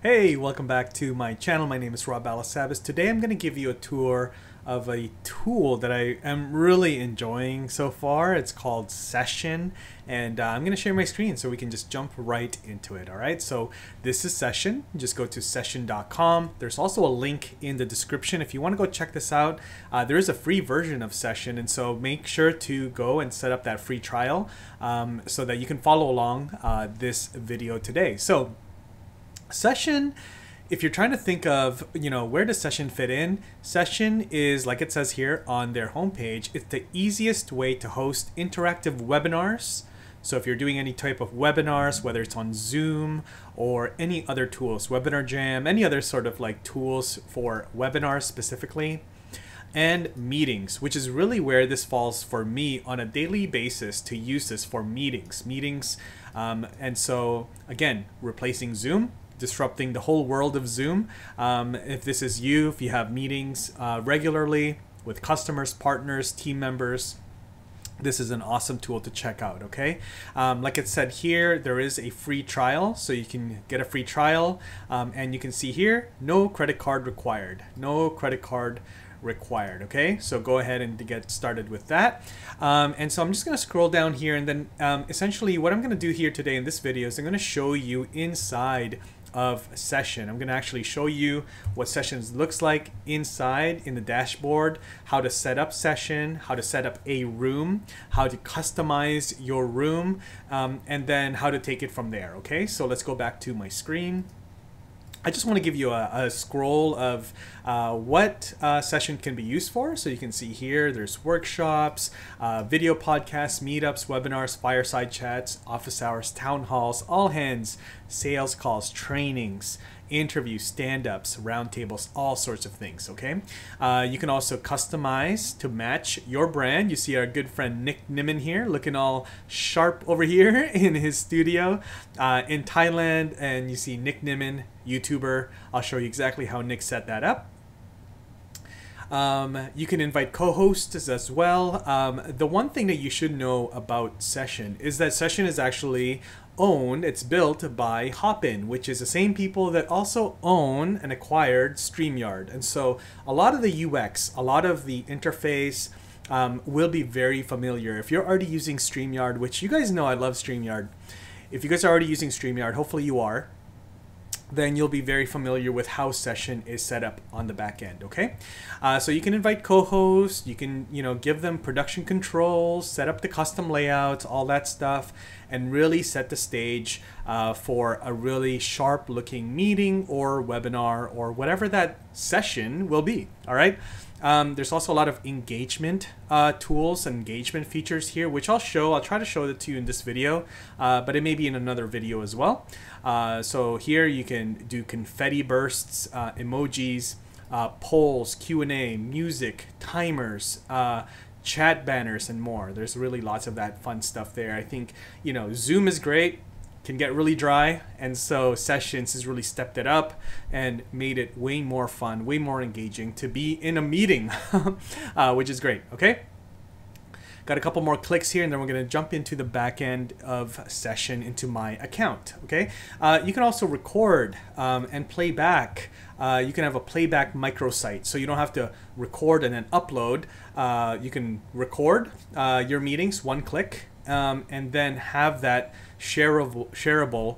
Hey, welcome back to my channel. My name is Rob Balasabas. Today I'm going to give you a tour of a tool that I am really enjoying so far. It's called Session, and I'm going to share my screen so we can just jump right into it. All right, so this is Session. Just go to Session.com. There's also a link in the description if you want to go check this out. There is a free version of Session, and so make sure to go and set up that free trial so that you can follow along this video today. So Session, if you're trying to think of, you know, where does Session fit in? Session is, like it says here on their homepage, it's the easiest way to host interactive webinars. So if you're doing any type of webinars, whether it's on Zoom or any other tools, Webinar Jam, any other sort of like tools for webinars specifically, and meetings, which is really where this falls for me on a daily basis to use this for meetings. And so again, replacing Zoom, disrupting the whole world of Zoom. If this is you, if you have meetings regularly with customers, partners, team members, this is an awesome tool to check out, okay? Like it said here, there is a free trial, so you can get a free trial, and you can see here, no credit card required, okay? So go ahead and get started with that. And so I'm just gonna scroll down here, and then essentially what I'm gonna do here today in this video is I'm gonna show you inside of Session. I'm gonna actually show you what Sessions looks like inside in the dashboard, how to set up Session, how to set up a room, how to customize your room, and then how to take it from there, okay? So let's go back to my screen. I just want to give you a scroll of what Session can be used for. So you can see here, there's workshops, video podcasts, meetups, webinars, fireside chats, office hours, town halls, all hands, sales calls, trainings, interviews, stand-ups, roundtables, all sorts of things, okay? You can also customize to match your brand. You see our good friend Nick Nimmin here, looking all sharp over here in his studio in Thailand, and you see Nick Nimmin, YouTuber. I'll show you exactly how Nick set that up. You can invite co-hosts as well. The one thing that you should know about Session is that Session is actually owned, it's built by Hopin, which is the same people that also own and acquired StreamYard. And so a lot of the UX, a lot of the interface will be very familiar. If you're already using StreamYard, which you guys know I love StreamYard. If you guys are already using StreamYard, hopefully you are, then you'll be very familiar with how Session is set up on the back end, okay? So you can invite co-hosts, you can, you know, give them production controls, set up the custom layouts, all that stuff, and really set the stage for a really sharp looking meeting or webinar or whatever that session will be, all right? There's also a lot of engagement tools, engagement features here, which I'll show. I'll try to show it to you in this video, but it may be in another video as well. So here you can do confetti bursts, emojis, polls, Q&A, music, timers, chat banners, and more. There's really lots of that fun stuff there. I think, you know, Zoom is great, can get really dry, and so Sessions has really stepped it up and made it way more fun, way more engaging to be in a meeting, which is great, okay? Got a couple more clicks here, and then we're gonna jump into the back end of Session into my account, okay? You can also record and play back. You can have a playback microsite, so you don't have to record and then upload. You can record your meetings, one click, and then have that shareable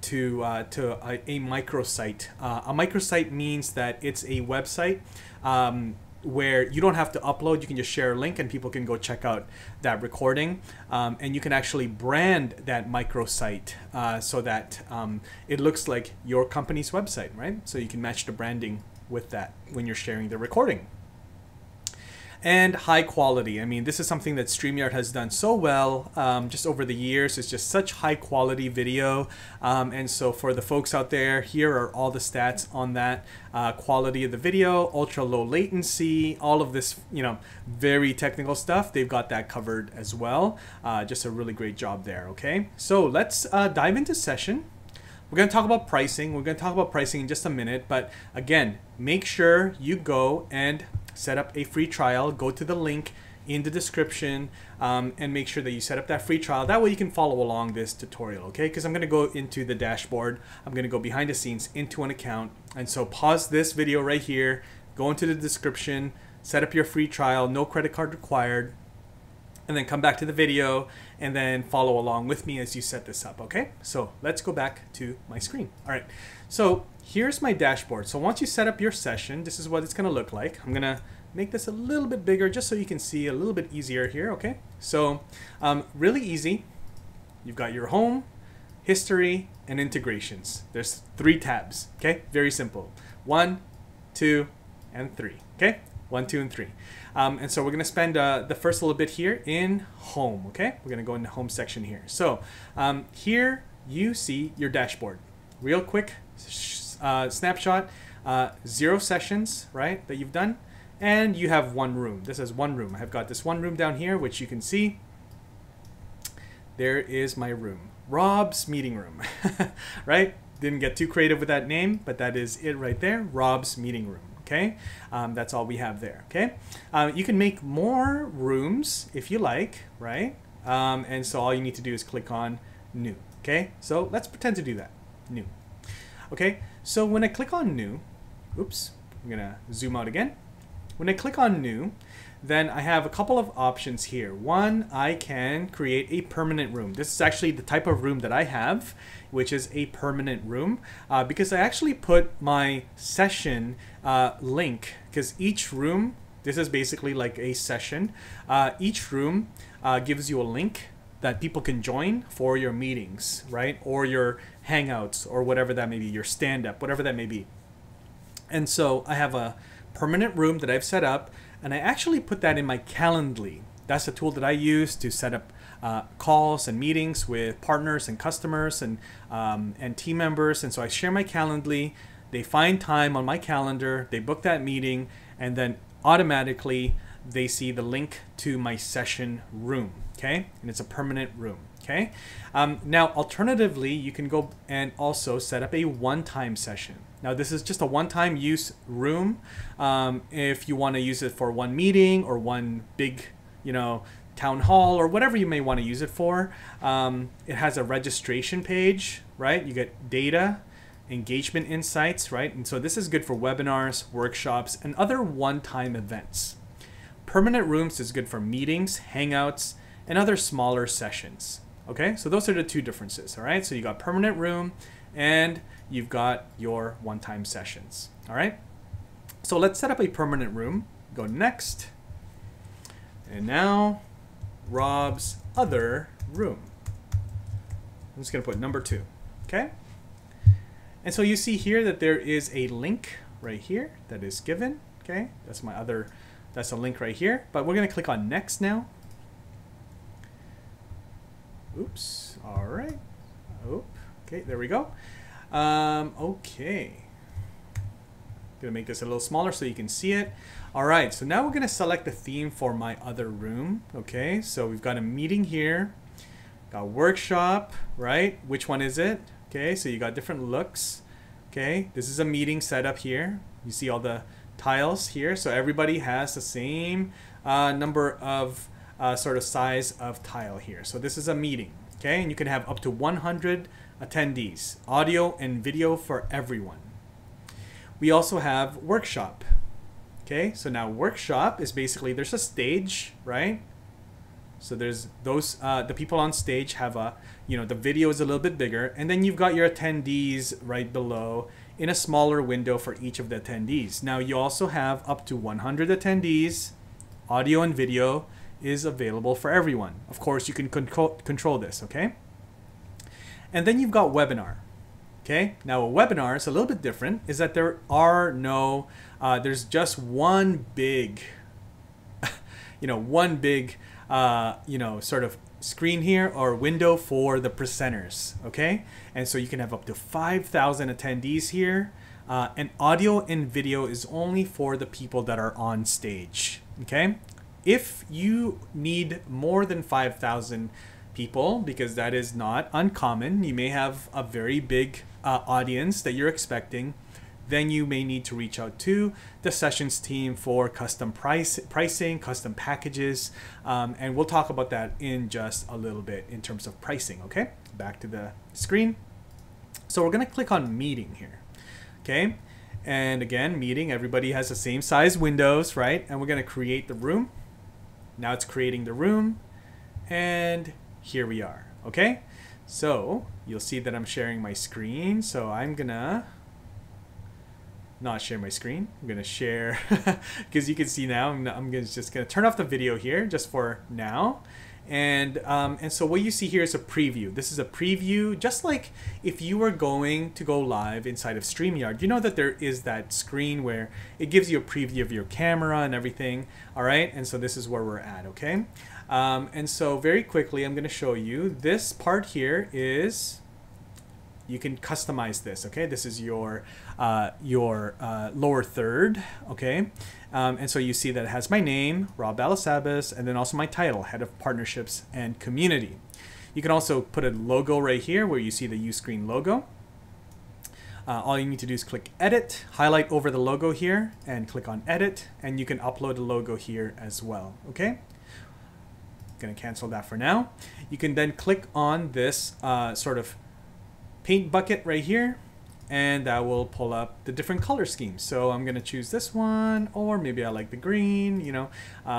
to a microsite. A microsite means that it's a website where you don't have to upload. You can just share a link and people can go check out that recording, and you can actually brand that microsite so that it looks like your company's website, right? So you can match the branding with that when you're sharing the recording. And high quality. I mean, this is something that StreamYard has done so well just over the years. It's just such high quality video. And so for the folks out there, here are all the stats on that quality of the video, ultra low latency, all of this, you know, very technical stuff. They've got that covered as well. Just a really great job there, okay? So let's dive into Session. We're going to talk about pricing. We're going to talk about pricing in just a minute. But again, make sure you go and set up a free trial. Go to the link in the description, and make sure that you set up that free trial. That way you can follow along this tutorial, okay? Because I'm going to go into the dashboard. I'm going to go behind the scenes into an account. And so pause this video right here, go into the description, set up your free trial, no credit card required, and then come back to the video and then follow along with me as you set this up, okay? So let's go back to my screen. All right, so here's my dashboard. So once you set up your session, this is what it's gonna look like. I'm gonna make this a little bit bigger just so you can see a little bit easier here, okay? So really easy. You've got your home, history, and integrations. There's 3 tabs, okay? Very simple. 1, 2, and 3, okay? 1, 2, and 3. And so we're gonna spend the first little bit here in home, okay? We're gonna go in the home section here. So here you see your dashboard. Real quick snapshot, 0 sessions, right, that you've done. And you have 1 room. This is 1 room. I've got this 1 room down here, which you can see. There is my room, Rob's meeting room, right? Didn't get too creative with that name, but that is it right there, Rob's meeting room. Okay, that's all we have there, okay? You can make more rooms if you like, right? And so all you need to do is click on new, okay? So let's pretend to do that, new. Okay, so when I click on new, oops, I'm gonna zoom out again. When I click on new, then I have a couple of options here. 1, I can create a permanent room. This is actually the type of room that I have, which is a permanent room, because I actually put my session link, because each room, this is basically like a session, each room gives you a link that people can join for your meetings, right? Or your hangouts, or whatever that may be, your stand-up, whatever that may be. And so I have a permanent room that I've set up, and I actually put that in my Calendly. That's the tool that I use to set up calls and meetings with partners and customers and team members. And so I share my Calendly, they find time on my calendar, they book that meeting, and then automatically they see the link to my session room, okay? And it's a permanent room, okay? Now, alternatively, you can go and also set up a one-time session. Now, this is just a one-time use room. If you want to use it for 1 meeting or 1 big, you know, town hall or whatever you may want to use it for, it has a registration page, right? You get data, engagement insights, right? And so this is good for webinars, workshops, and other one-time events. Permanent rooms is good for meetings, hangouts, and other smaller sessions, okay? So those are the 2 differences, all right? So you got permanent room and you've got your one-time sessions, all right? So let's set up a permanent room, go next, and now Rob's other room. I'm just gonna put number 2, okay? And so you see here that there is a link right here that is given, okay? That's my other, that's a link right here, but we're gonna click on next now. Oops, all right, oh, okay, there we go. Okay, gonna make this a little smaller so you can see it. All right, so now we're gonna select the theme for my other room. Okay, so we've got a meeting here, got workshop, right? Which one is it? Okay, so you got different looks. Okay, this is a meeting setup here. You see all the tiles here, so everybody has the same number of sort of size of tile here. So this is a meeting, okay? And you can have up to 100 attendees, audio and video for everyone. We also have workshop, okay? So now workshop is basically, there's a stage, right? So there's those, the people on stage have a, you know, the video is a little bit bigger, and then you've got your attendees right below in a smaller window for each of the attendees. Now you also have up to 100 attendees, audio and video is available for everyone. Of course, you can control this, okay? And then you've got webinar, okay? Now a webinar is a little bit different, is that there are no, there's just one big, you know, you know, sort of screen here or window for the presenters, okay? And so you can have up to 5,000 attendees here, and audio and video is only for the people that are on stage, okay? If you need more than 5,000 people, because that is not uncommon, you may have a very big audience that you're expecting, then you may need to reach out to the sessions team for custom pricing, custom packages, and we'll talk about that in just a little bit in terms of pricing, okay? Back to the screen. So we're gonna click on meeting here, okay? And again, meeting, everybody has the same size windows, right? And we're gonna create the room. Now it's creating the room, and here we are, okay? So you'll see that I'm sharing my screen. So I'm gonna not share my screen. I'm gonna share, because you can see now, I'm just gonna turn off the video here just for now. And so what you see here is a preview. This is a preview, just like if you were going to go live inside of StreamYard, you know that there is that screen where it gives you a preview of your camera and everything, all right? And so this is where we're at, okay? And so very quickly, I'm gonna show you this part here is, you can customize this, okay? This is your lower third, okay? And so you see that it has my name, Rob Balasabas, and then also my title, Head of Partnerships and Community. You can also put a logo right here where you see the uscreen logo. All you need to do is click edit, highlight over the logo here, and click on edit, and you can upload the logo here as well, okay? Gonna cancel that for now. You can then click on this sort of paint bucket right here, and that will pull up the different color schemes. So I'm gonna choose this one, or maybe I like the green, you know,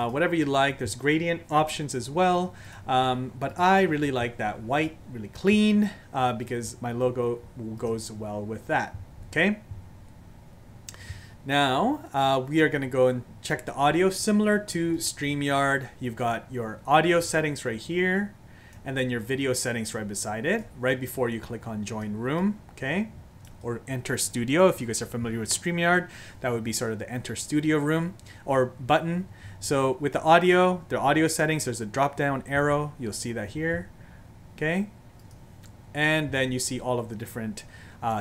whatever you like. There's gradient options as well, but I really like that white, really clean, because my logo goes well with that, okay? Now, we are gonna go and check the audio. Similar to StreamYard, you've got your audio settings right here, and then your video settings right beside it, right before you click on join room, okay? Or enter studio. If you guys are familiar with StreamYard, that would be sort of the enter studio room or button. So with the audio settings, there's a drop down arrow. You'll see that here, okay? And then you see all of the different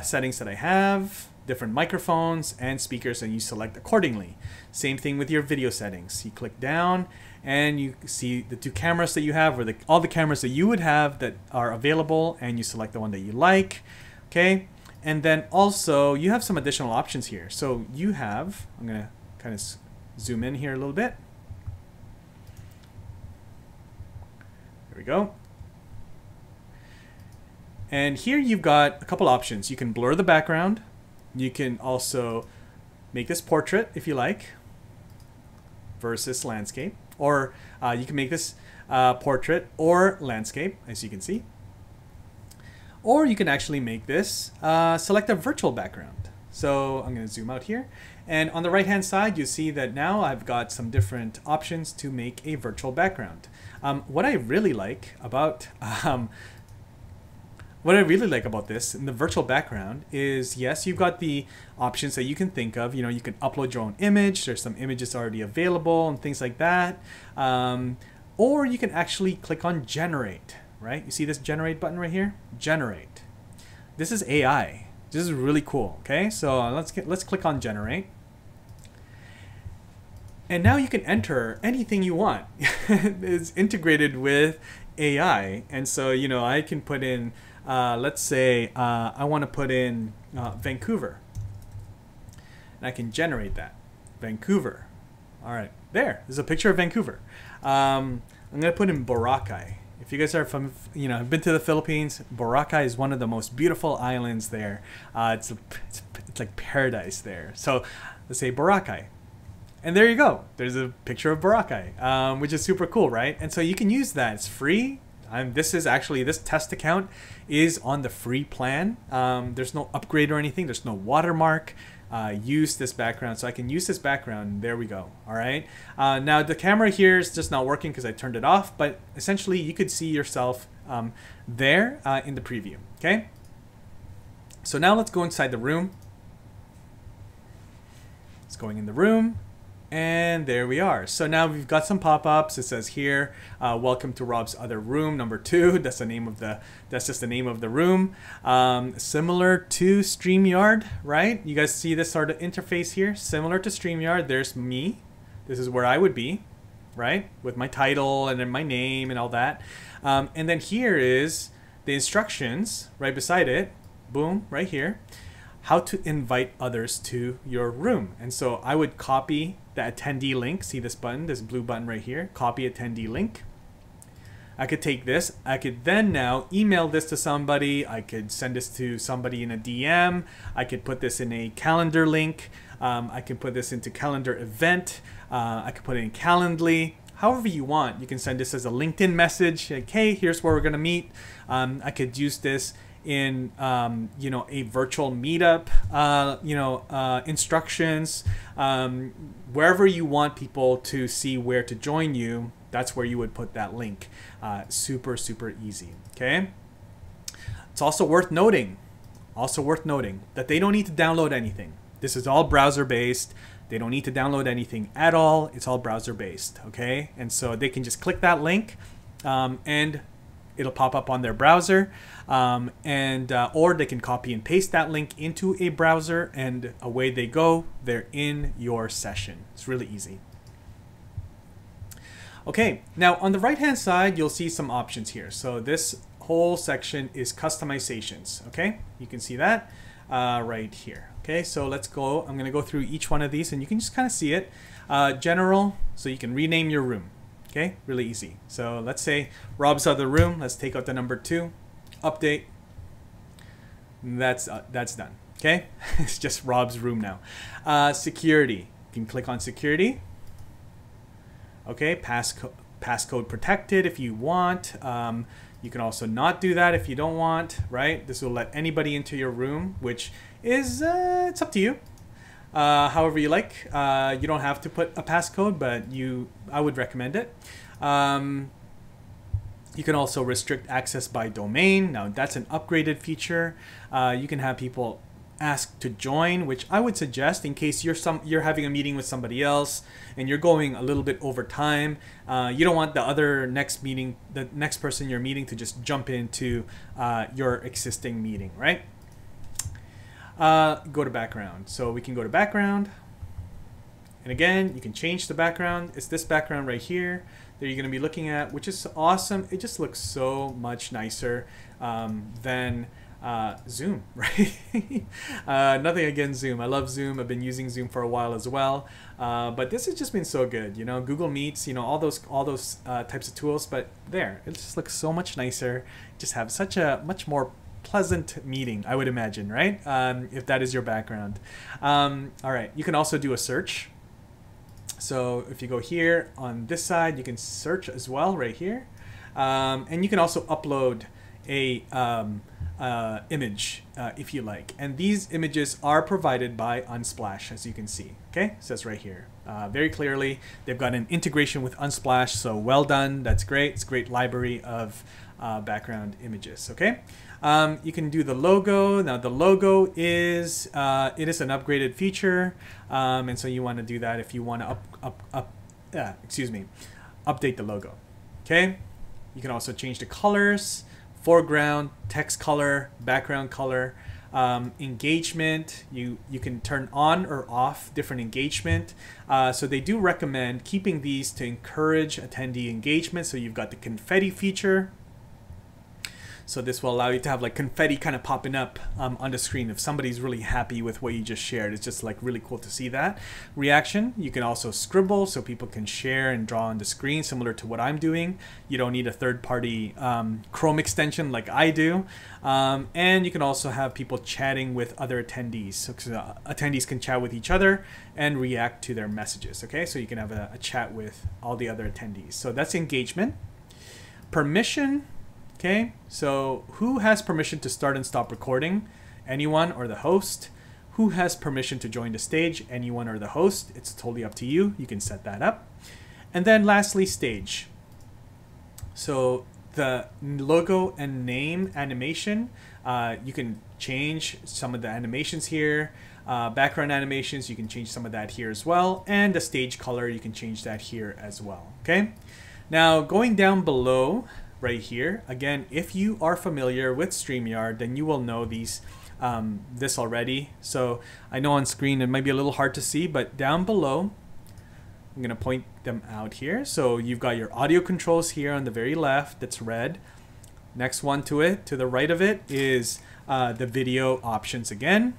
settings that I have, different microphones and speakers, and you select accordingly. Same thing with your video settings. You click down and you see the two cameras that you have, or all the cameras that you would have that are available, and you select the one that you like, okay? And then also you have some additional options here. So you have, I'm gonna kind of zoom in here a little bit. There we go. And here you've got a couple options. You can blur the background. You can also make this portrait if you like, versus landscape, or you can make this portrait or landscape, as you can see. Or you can actually make this, select a virtual background. So I'm gonna zoom out here. And on the right-hand side, you see that now I've got some different options to make a virtual background. What I really like about this in the virtual background is, yes, you've got the options that you can think of. You know, you can upload your own image. There's some images already available and things like that. Or you can actually click on generate. Right? You see this generate button right here? Generate. This is AI. This is really cool. Okay, so let's click on generate. And now you can enter anything you want. It's integrated with AI. And so, you know, I can put in, let's say I want to put in Vancouver. And I can generate that. Vancouver. All right, there's a picture of Vancouver. I'm going to put in Boracay. If you guys are from, you know, have been to the Philippines, Boracay is one of the most beautiful islands there. It's like paradise there. So let's say Boracay. And there you go. There's a picture of Boracay, which is super cool, right? And so you can use that. It's free. This test account is on the free plan. There's no upgrade or anything. There's no watermark. Use this background. So I can use this background. There we go. All right. Now the camera here is just not working because I turned it off, but essentially you could see yourself there in the preview. Okay. So now let's go inside the room. It's going in the room. And there we are. So now we've got some pop-ups. It says here, welcome to Rob's other room, number 2. That's the name of the, that's just the name of the room. Similar to StreamYard, right? You guys see this sort of interface here? Similar to StreamYard, there's me. This is where I would be, right? With my title and then my name and all that. And then here is the instructions right beside it. Boom, right here. how to invite others to your room. And so I would copy the attendee link. See this button, this blue button right here, copy attendee link. I could take this, I could then now email this to somebody, I could send this to somebody in a DM, I could put this in a calendar link, I can put this into calendar event, I could put it in Calendly, however you want. You can send this as a LinkedIn message, like, hey, here's where we're gonna meet. I could use this in you know, a virtual meetup, you know, instructions, wherever you want people to see where to join you. That's where you would put that link. Super, super easy, okay? It's also worth noting that they don't need to download anything. This is all browser-based. They don't need to download anything at all. It's all browser-based, okay? And so they can just click that link and it'll pop up on their browser, or they can copy and paste that link into a browser and away they go, they're in your session. It's really easy. Okay, now on the right-hand side, you'll see some options here. So this whole section is customizations, okay? You can see that right here. Okay, so let's go, I'm gonna go through each one of these and you can just kind of see it. General, so you can rename your room, okay? Really easy. So let's say Rob's other room, let's take out the number 2, update, and that's done, okay? It's just Rob's room now. Security, you can click on security. Okay, passcode protected if you want. You can also not do that if you don't want, right? This will let anybody into your room, which is, it's up to you. However you like. You don't have to put a passcode, but I would recommend it. You can also restrict access by domain. Now that's an upgraded feature. You can have people ask to join, which I would suggest in case you're having a meeting with somebody else and you're going a little bit over time. You don't want the next person you're meeting to just jump into your existing meeting, right? Go to background. So we can go to background. And again, you can change the background. It's this background right here that you're gonna be looking at, which is awesome. It just looks so much nicer than Zoom, right? Nothing against Zoom. I love Zoom. I've been using Zoom for a while as well. But this has just been so good, you know, Google Meets, you know, all those types of tools, but there, it just looks so much nicer. Just have such a much more pleasant meeting, I would imagine, right? If that is your background. All right, you can also do a search. So if you go here on this side, you can search as well right here. And you can also upload a image if you like, and these images are provided by Unsplash, as you can see. Okay, it says right here very clearly they've got an integration with Unsplash, so well done, that's great. It's a great library of background images. Okay, you can do the logo. Now the logo is it is an upgraded feature, and so you want to do that if you want to update the logo. Okay, you can also change the colors, foreground, text color, background color, engagement. You can turn on or off different engagement. So they do recommend keeping these to encourage attendee engagement. So you've got the confetti feature. So this will allow you to have like confetti kind of popping up on the screen if somebody's really happy with what you just shared. It's just like really cool to see that. Reaction, you can also scribble so people can share and draw on the screen, similar to what I'm doing. You don't need a third-party Chrome extension like I do. And you can also have people chatting with other attendees. So attendees can chat with each other and react to their messages, okay? So you can have a chat with all the other attendees. So that's engagement. Permission. Okay, so who has permission to start and stop recording? Anyone or the host. Who has permission to join the stage? Anyone or the host. It's totally up to you. You can set that up. And then lastly, stage. So the logo and name animation, you can change some of the animations here. Background animations, you can change some of that here as well. And the stage color, you can change that here as well. Okay, now going down below, right here. Again, if you are familiar with StreamYard, then you will know these this already. So I know on screen it might be a little hard to see, but down below, I'm gonna point them out here. So you've got your audio controls here on the very left, that's red. Next one to the right of it is the video options again.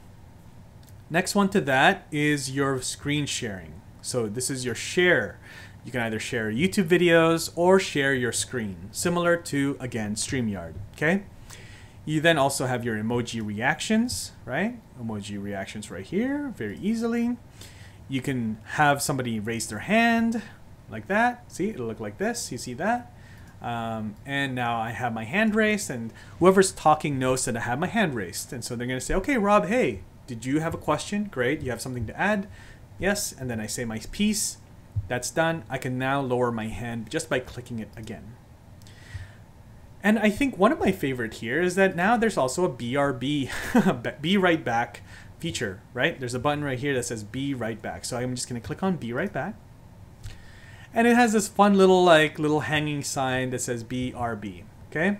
Next one to that is your screen sharing. So this is your share. You can either share YouTube videos or share your screen, similar to, again, StreamYard, okay? You then also have your emoji reactions, right? Emoji reactions right here, very easily. You can have somebody raise their hand like that. See, it'll look like this, you see that? And now I have my hand raised, and whoever's talking knows that I have my hand raised. And so they're gonna say, okay, Rob, hey, did you have a question? Great, you have something to add? Yes, and then I say my piece. That's done. I can now lower my hand just by clicking it again. And I think one of my favorite here is that now there's also a BRB, be right back feature, right? There's a button right here that says be right back. So I'm just going to click on be right back. And it has this fun little hanging sign that says BRB, okay?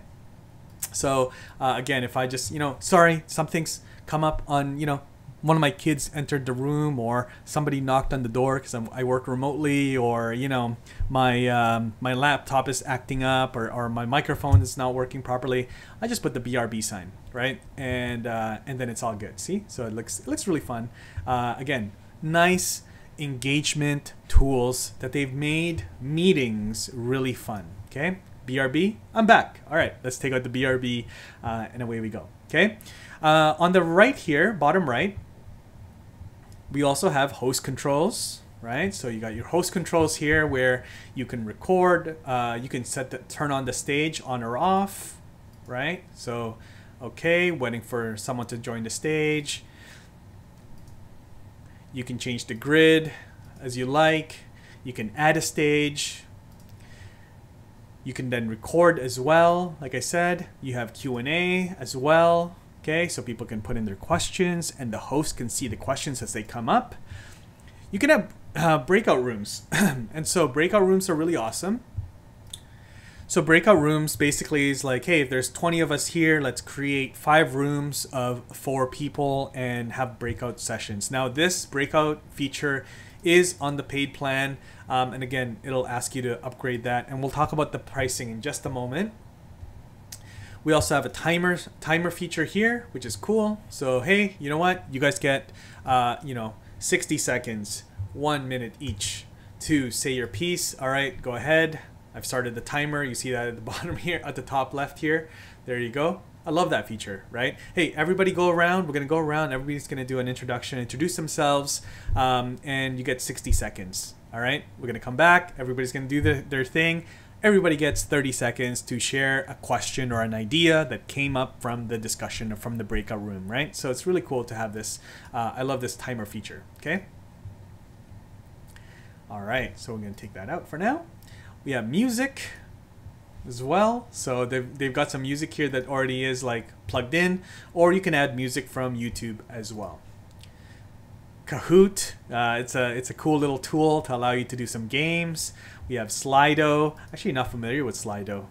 So again, if I just, sorry, something's come up on, one of my kids entered the room, or somebody knocked on the door because I work remotely, or my my laptop is acting up, or my microphone is not working properly, I just put the BRB sign, right? And then it's all good. See, so it looks really fun. Again, nice engagement tools that they've made meetings really fun. Okay, BRB, I'm back. All right, let's take out the BRB, and away we go. Okay, on the right here, bottom right, we also have host controls, right? So you got your host controls here where you can record, you can turn on the stage on or off, right? So, okay, waiting for someone to join the stage. You can change the grid as you like. You can add a stage. You can then record as well. Like I said, you have Q&A as well. Okay, so people can put in their questions and the host can see the questions as they come up. You can have breakout rooms. And so breakout rooms are really awesome. So breakout rooms basically is like, hey, if there's 20 of us here, let's create 5 rooms of 4 people and have breakout sessions. Now this breakout feature is on the paid plan. And again, it'll ask you to upgrade that. And we'll talk about the pricing in just a moment. We also have a timer feature here, which is cool. So, hey, you know what? You guys get, 60 seconds, 1 minute each to say your piece. All right, go ahead. I've started the timer. You see that at the bottom here, at the top left here. There you go. I love that feature, right? Hey, everybody go around. We're going to go around. Everybody's going to do an introduction, introduce themselves, and you get 60 seconds. All right, we're going to come back. Everybody's going to do their thing. Everybody gets 30 seconds to share a question or an idea that came up from the discussion or from the breakout room, right? So it's really cool to have this. I love this timer feature, okay? All right, so we're going to take that out for now. We have music as well. So they've got some music here that already is plugged in, or you can add music from YouTube as well. Kahoot, it's a cool little tool to allow you to do some games. We have Slido. Actually, not familiar with Slido.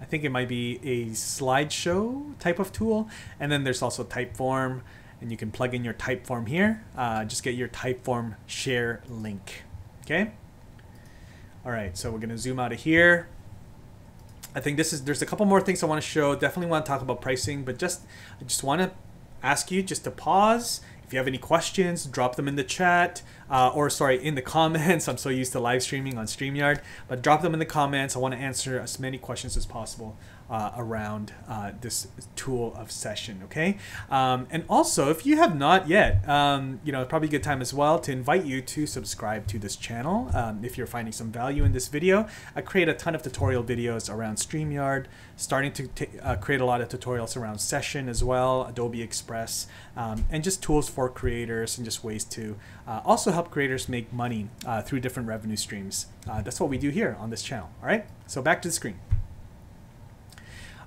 I think it might be a slideshow type of tool. And then there's also Typeform, and you can plug in your Typeform here. Just get your Typeform share link. Okay. All right. So we're gonna zoom out of here. I think there's a couple more things I want to show. Definitely want to talk about pricing, but I just want to ask you just to pause. If you have any questions, drop them in the chat, or sorry, in the comments. I'm so used to live streaming on StreamYard, but drop them in the comments. I want to answer as many questions as possible around this tool of Session, okay? And also, if you have not yet, probably a good time as well to invite you to subscribe to this channel. If you're finding some value in this video, I create a ton of tutorial videos around StreamYard, starting to create a lot of tutorials around Session as well, Adobe Express, and just tools for creators and just ways to also help creators make money through different revenue streams. That's what we do here on this channel. All right, so back to the screen.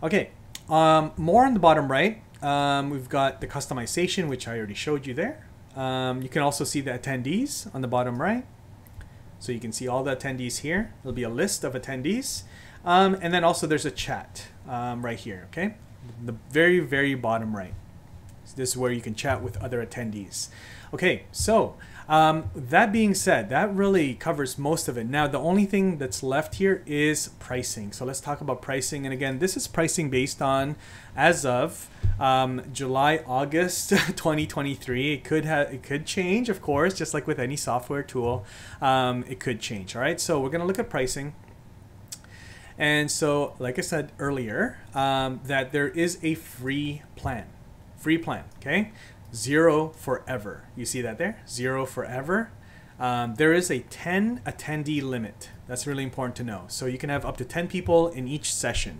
Okay, more on the bottom right, we've got the customization, which I already showed you there. You can also see the attendees on the bottom right. So you can see all the attendees here. There'll be a list of attendees. And then also there's a chat right here, okay? The very, very bottom right. This is where you can chat with other attendees. Okay, so that being said, that really covers most of it. Now, the only thing that's left here is pricing. So let's talk about pricing. And again, this is pricing based on as of July, August 2023. It could change, of course, just like with any software tool. It could change. All right, so we're going to look at pricing. And so, like I said earlier, that there is a free plan, okay? Zero forever. You see that there? Zero forever. There is a 10 attendee limit. That's really important to know. So you can have up to 10 people in each session.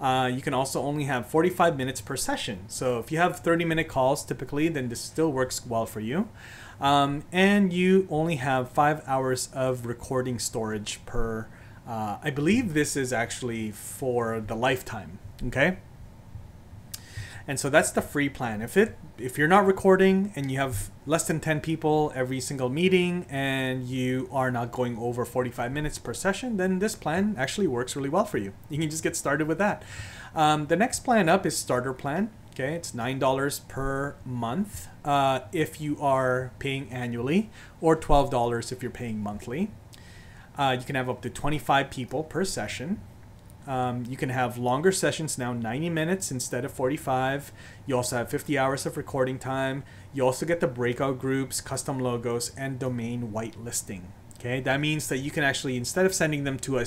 You can also only have 45 minutes per session. So if you have 30-minute calls typically, then this still works well for you. And you only have 5 hours of recording storage per I believe this is actually for the lifetime, okay? And so that's the free plan. If you're not recording and you have less than 10 people every single meeting and you are not going over 45 minutes per session, then this plan actually works really well for you. You can just get started with that. The next plan up is starter plan. Okay, it's $9 per month if you are paying annually, or $12 if you're paying monthly. You can have up to 25 people per session. You can have longer sessions now, 90 minutes instead of 45. You also have 50 hours of recording time. You also get the breakout groups, custom logos, and domain whitelisting. Okay, that means that you can actually, instead of sending them to a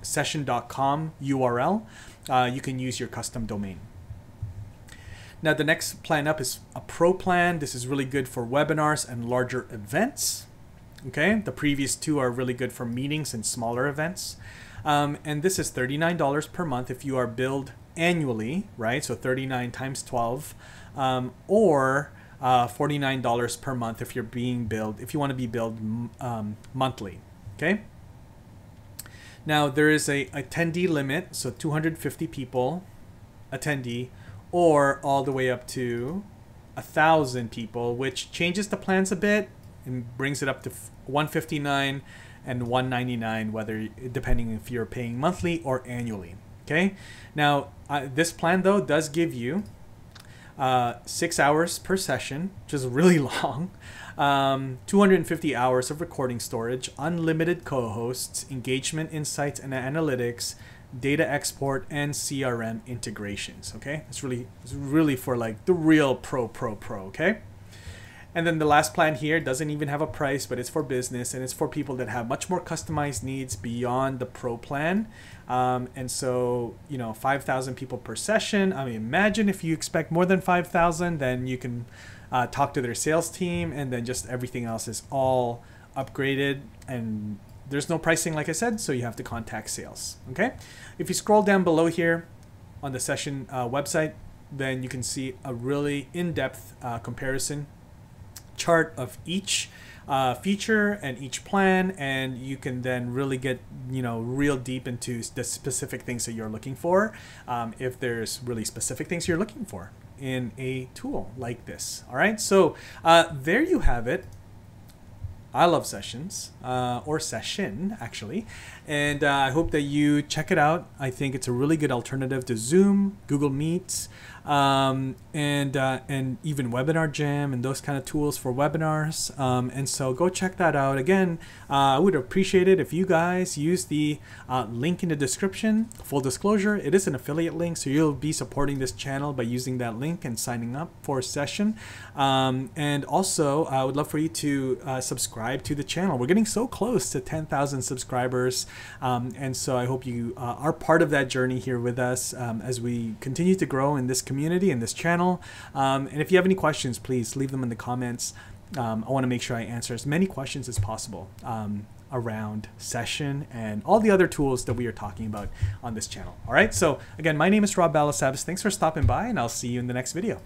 .session.com URL, you can use your custom domain. Now, the next plan up is a pro plan. This is really good for webinars and larger events. Okay, the previous two are really good for meetings and smaller events. And this is $39 per month if you are billed annually, right? So 39 times 12, or $49 per month if you're being billed, if you want to be billed monthly, okay? Now, there is a attendee limit, so 250 people attendee, or all the way up to 1,000 people, which changes the plans a bit and brings it up to 159 and 199, whether depending if you're paying monthly or annually. Okay. Now this plan though does give you 6 hours per session, which is really long. 250 hours of recording storage, unlimited co-hosts, engagement insights and analytics, data export, and CRM integrations. Okay, it's really for like the real pro. Okay. And then the last plan here doesn't even have a price, but it's for business and it's for people that have much more customized needs beyond the pro plan. And so, you know, 5,000 people per session. I mean, imagine if you expect more than 5,000, then you can talk to their sales team, and then just everything else is all upgraded, and there's no pricing, like I said, so you have to contact sales, okay? If you scroll down below here on the session website, then you can see a really in-depth comparison chart of each feature and each plan, and you can then really get, you know, real deep into the specific things that you're looking for, if there's really specific things you're looking for in a tool like this. All right, so there you have it. I love sessions, or session actually, and I hope that you check it out. I think it's a really good alternative to Zoom, Google Meets, and even Webinar Jam and those kind of tools for webinars. And so go check that out. Again, I would appreciate it if you guys use the link in the description. Full disclosure, it is an affiliate link, so you'll be supporting this channel by using that link and signing up for a session. And also, I would love for you to subscribe to the channel. We're getting so close to 10,000 subscribers, and so I hope you are part of that journey here with us as we continue to grow in this community and this channel. And if you have any questions, please leave them in the comments. I want to make sure I answer as many questions as possible around session and all the other tools that we are talking about on this channel. All right, so again, my name is Rob Balasabas. Thanks for stopping by, and I'll see you in the next video.